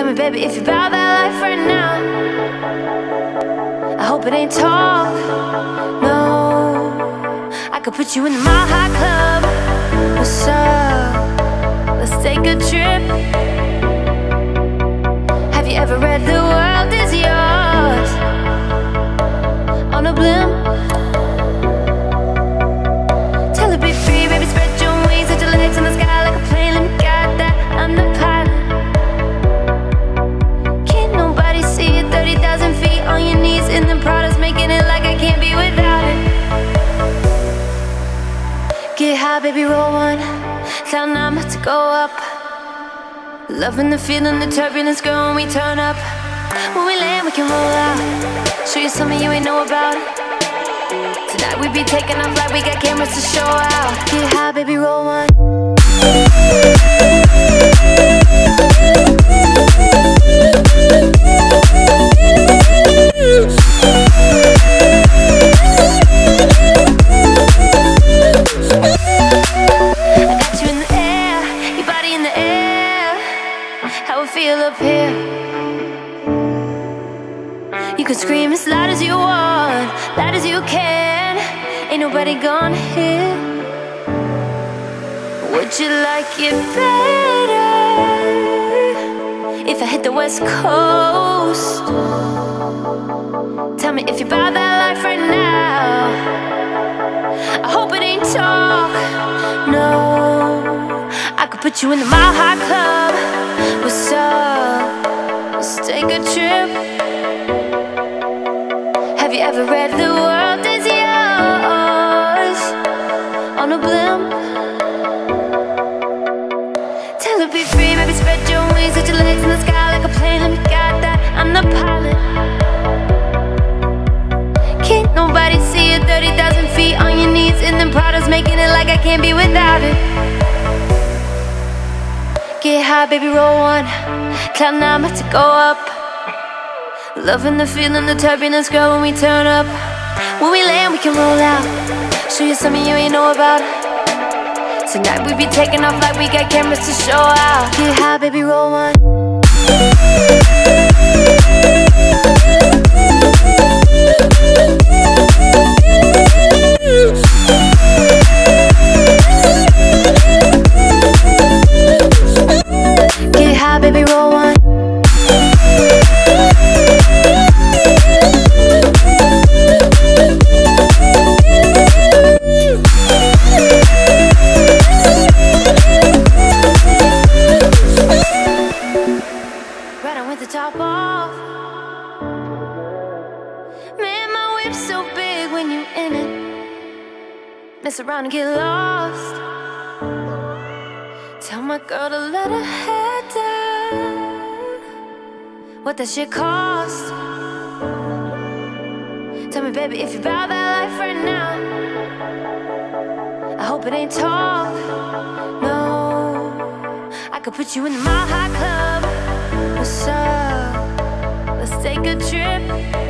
Tell me, baby, if you buy that life right now, I hope it ain't talk, no. I could put you in my hot club. What's up? Let's take a trip. Have you ever read The World Is Yours on a blimp? Tell it be free, baby, spread your wings, set your legs in the sky like a plane. Let me guide that, I'm the pilot. Can't nobody see it, 30,000 feet on your knees in the Prada's, making it like I can't be without it. Get high, baby, roll one, cloud nine, I'm about to go up. Loving the feeling, the turbulence, girl, when we turn up. When we land, we can roll out, show you something you ain't know about. Tonight we be taking off like we got cameras to show out. Get high, baby, roll one. I got you in the air, your body in the air. How it feel up here? You can scream as loud as you want, loud as you can. Ain't nobody gonna hear. Would you like it better if I hit the West Coast? Tell me if you buy that life right now, I hope it ain't talk, no. I could put you in the Mile High Club. What's up? Let's take a trip. Have you ever read The World Is Yours on a blimp? Tell it be free, baby, spread your wings, set your legs in the sky like a plane. Let me guide that, I'm the pilot. Can't nobody see it, 30,000 feet on your knees in the Prada's, making it like I can't be without it. Get high, baby, roll one, cloud nine, I'm about to go up. Loving the feeling, the turbulence, girl, when we turn up. When we land, we can roll out, show you something you ain't know about. Tonight we be taking off like we got cameras to show out. Get high, baby, roll one. Get high, baby, roll one. Around and get lost. Tell my girl to let her head down. What that shit cost? Tell me, baby, if you buy that life right now, I hope it ain't talk, no. I could put you in the Mile High Club. What's up? Let's take a trip.